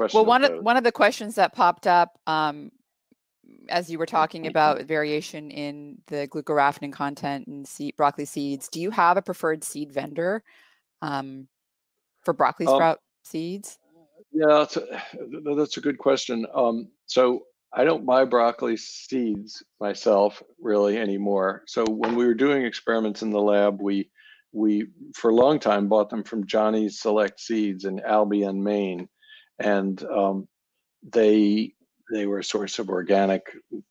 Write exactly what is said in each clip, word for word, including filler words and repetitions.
question. Well, one of, of one of the questions that popped up um, as you were talking about variation in the glucoraphanin content in seed, broccoli seeds, do you have a preferred seed vendor um, for broccoli sprout um, seeds? Yeah, that's a, that's a good question. Um, so I don't buy broccoli seeds myself really anymore. So when we were doing experiments in the lab, we we for a long time bought them from Johnny's Select Seeds in Albion, Maine, and um, they they were a source of organic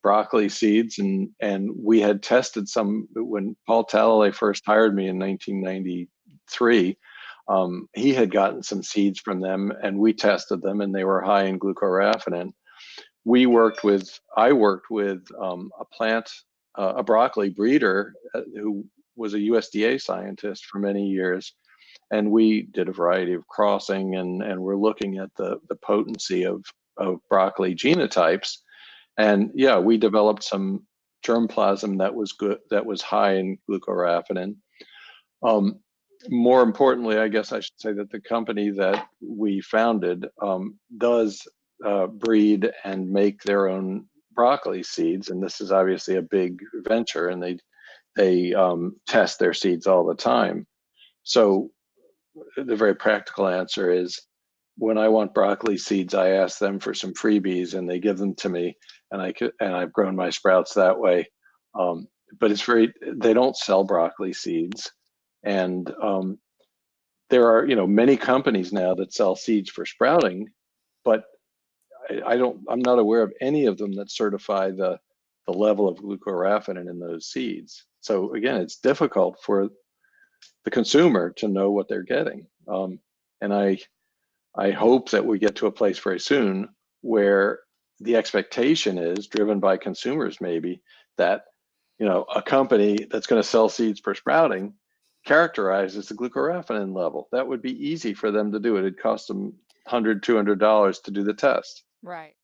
broccoli seeds, and and we had tested some when Paul Talalay first hired me in nineteen ninety-three. Um, he had gotten some seeds from them, and we tested them, and they were high in glucoraphanin. We worked with, I worked with um, a plant, uh, a broccoli breeder who was a U S D A scientist for many years. And we did a variety of crossing, and, and we're looking at the, the potency of, of broccoli genotypes. And yeah, we developed some germplasm that was good, that was high in glucoraphanin. Um, more importantly, I guess I should say that the company that we founded um, does Uh, breed and make their own broccoli seeds, and this is obviously a big venture, and they they um, test their seeds all the time. So the very practical answer is, when I want broccoli seeds, I ask them for some freebies, and they give them to me, and I could, and I've grown my sprouts that way. Um, but it's very they don't sell broccoli seeds, and um, there are you know many companies now that sell seeds for sprouting, but I don't, I'm not aware of any of them that certify the, the level of glucoraphanin in those seeds. So again, it's difficult for the consumer to know what they're getting. Um, and I, I hope that we get to a place very soon where the expectation is driven by consumers, maybe, that, you know, a company that's going to sell seeds for sprouting characterizes the glucoraphanin level. That would be easy for them to do. It'd cost them one hundred dollars, two hundred dollars to do the test. Right.